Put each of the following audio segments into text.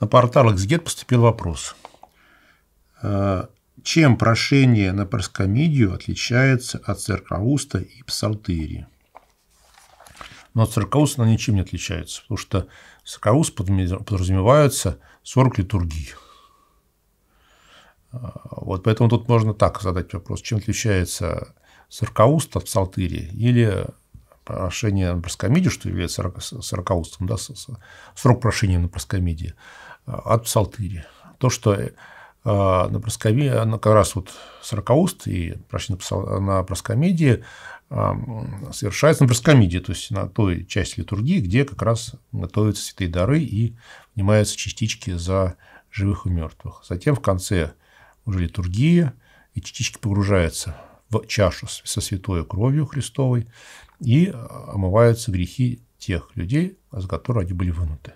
На портал XGET поступил вопрос. Чем прошение на Проскомидию отличается от сорокоуста и псалтири? Но от сорокоуста она ничем не отличается, потому что сорокоуст подразумевается 40 литургий. Вот поэтому тут можно так задать вопрос, чем отличается сорокоуст от псалтири или прошение на Проскомидию, что является сорокоустом, да, срок прошения на Проскомидии, от псалтири. То, что на Проскомидии, как раз вот сорокоуст и прошение на Проскомидии совершается на Проскомидии, то есть на той части литургии, где как раз готовятся святые дары и внимаются частички за живых и мертвых. Затем в конце уже литургия, и частички погружаются в чашу со святой кровью Христовой и омываются грехи тех людей, за которые они были вынуты.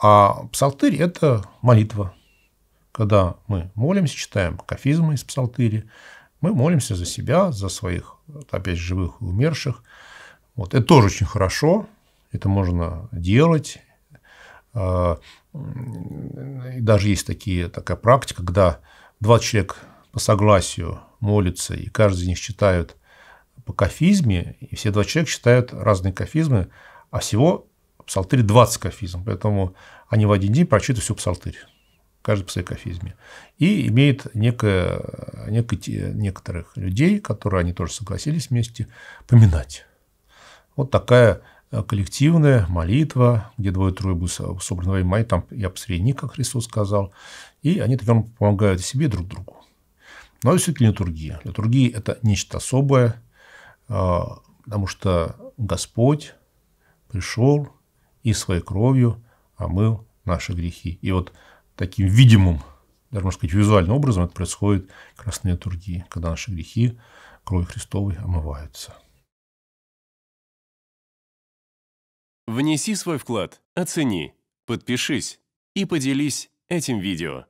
А псалтырь – это молитва. Когда мы молимся, читаем кафизмы из псалтири, мы молимся за себя, за своих, опять же, живых и умерших. Вот. Это тоже очень хорошо, это можно делать. И даже есть такая практика, когда 20 человек по согласию молятся, и каждый из них читает по кафизме, и все 20 человек читают разные кафизмы, а всего в псалтире 20 кафизм, поэтому они в один день прочитают всю псалтирь, каждый по своей кафизме. И имеет некоторых людей, которые они тоже согласились вместе поминать. Вот такая коллективная молитва, где двое-трое будут собраны во имя Мое, там я посредник, как Христос сказал, и они таким помогают себе и друг другу. Но все-таки литургия. Литургия – это нечто особое, потому что Господь пришел и своей кровью омыл наши грехи. И вот таким видимым, даже, можно сказать, визуальным образом это происходит как раз на литургии, когда наши грехи кровью Христовой омываются. Внеси свой вклад, оцени, подпишись и поделись этим видео.